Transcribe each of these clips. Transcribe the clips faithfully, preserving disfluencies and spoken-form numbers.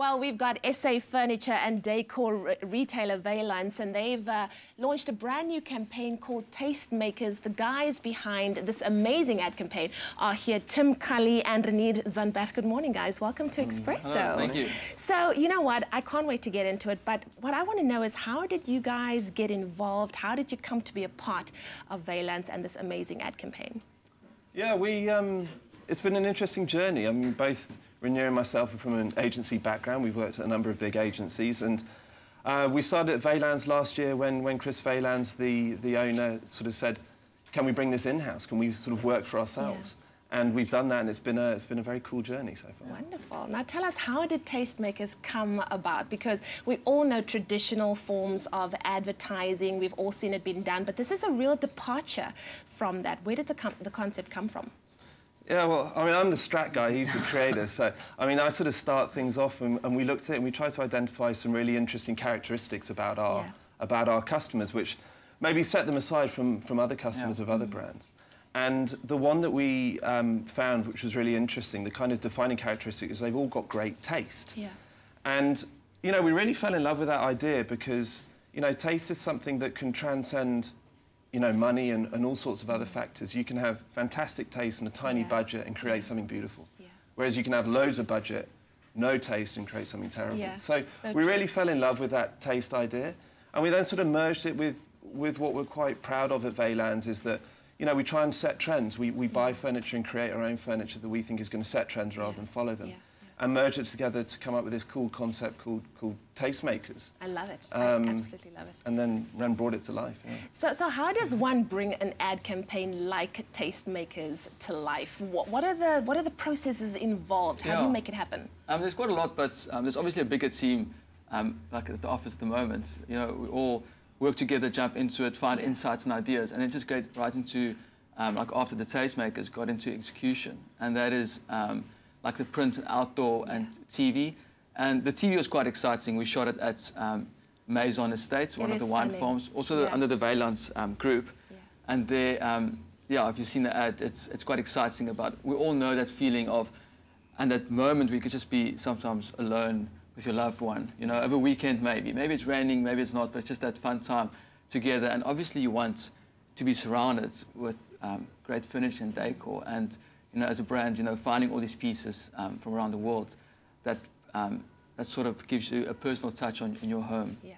Well, we've got S A furniture and decor re retailer Weylandts, and they've uh, launched a brand new campaign called Tastemakers. The guys behind this amazing ad campaign are here, Tim Kali and Renier Zanberg. Good morning, guys. Welcome to Expresso. Hello, thank you. So, you know what? I can't wait to get into it, but what I want to know is, how did you guys get involved? How did you come to be a part of Weylandts and this amazing ad campaign? Yeah, we... Um, it's been an interesting journey. I mean, both Renier and myself are from an agency background. We've worked at a number of big agencies, and uh, we started at Weylandts last year when, when Chris Weylandt, the, the owner, sort of said, can we bring this in-house? Can we sort of work for ourselves? Yeah. And we've done that, and it's been, a, it's been a very cool journey so far. Wonderful. Now tell us, how did Tastemakers come about? Because we all know traditional forms of advertising, we've all seen it being done, but this is a real departure from that. Where did the, com the concept come from? Yeah, well, I mean, I'm the strat guy, he's the creator, so, I mean, I sort of start things off, and, and we looked at it and we tried to identify some really interesting characteristics about our, yeah. about our customers, which maybe set them aside from, from other customers yeah. of other mm-hmm. brands. And the one that we um, found, which was really interesting, the kind of defining characteristic, is they've all got great taste. Yeah. And, you know, we really fell in love with that idea because, you know, taste is something that can transcend, you know, money and, and all sorts of other factors. You can have fantastic taste and a tiny yeah. budget and create something beautiful. Yeah. Whereas you can have loads of budget, no taste, and create something terrible. Yeah. So, so we true. really fell in love with that taste idea. And we then sort of merged it with, with what we're quite proud of at Weylandts, is that, you know, we try and set trends. We, we buy furniture and create our own furniture that we think is going to set trends rather yeah. than follow them. Yeah. And merge it together to come up with this cool concept called, called Tastemakers. I love it. Um, I absolutely love it. And then Ren brought it to life. Yeah. So, so how does one bring an ad campaign like Tastemakers to life? What, what, are, the, what are the processes involved? How yeah. do you make it happen? Um, there's quite a lot, but um, there's obviously a bigger team, um, like at the office at the moment. You know, we all work together, jump into it, find insights and ideas, and then just get right into, um, like after the Tastemakers, got into execution. And that is... Um, like the print and outdoor yeah. and T V. And the T V was quite exciting. We shot it at um, Maison Estates, one of the wine stunning. farms, also yeah. the, under the Weylandts um, group. Yeah. And there, um, yeah, if you've seen the ad, it's, it's quite exciting about it. We all know that feeling of, and that moment we could just be sometimes alone with your loved one, you know, over a weekend maybe. Maybe it's raining, maybe it's not, but it's just that fun time together. And obviously you want to be surrounded with um, great furniture and decor. And you know, as a brand, you know, finding all these pieces um, from around the world, that um, that sort of gives you a personal touch on in your home. Yeah.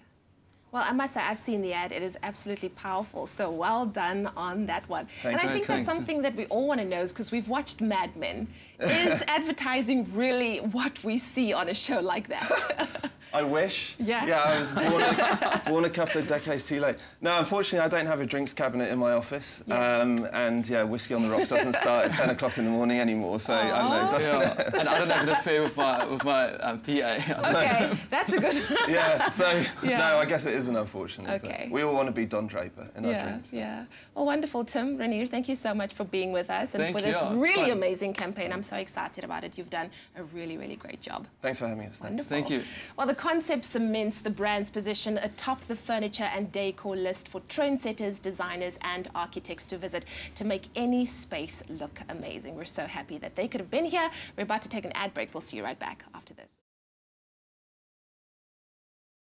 Well, I must say, I've seen the ad. It is absolutely powerful. So well done on that one. Thank and you. I think Thanks. that's something that we all want to know, is because we've watched Mad Men. Is advertising really what we see on a show like that? I wish. Yeah. Yeah, I was born a, born a couple of decades too late. No, unfortunately, I don't have a drinks cabinet in my office. Yeah. Um, and, yeah, Whiskey on the Rocks doesn't start at ten o'clock in the morning anymore. So, aww. I don't know, doesn't yeah. it? And I don't have an affair with my, with my um, P A. OK, so, that's a good one. Yeah, so, yeah. no, I guess it isn't, unfortunately. Okay. We all want to be Don Draper in yeah, our dreams. Yeah. Well, wonderful, Tim, Renier, thank you so much for being with us. And thank for this you. really amazing campaign. I'm so excited about it. You've done a really, really great job. Thanks for having us. Wonderful. Thank you. Well, the The concept cements the brand's position atop the furniture and decor list for trendsetters, designers and architects to visit to make any space look amazing. We're so happy that they could have been here. We're about to take an ad break. We'll see you right back after this.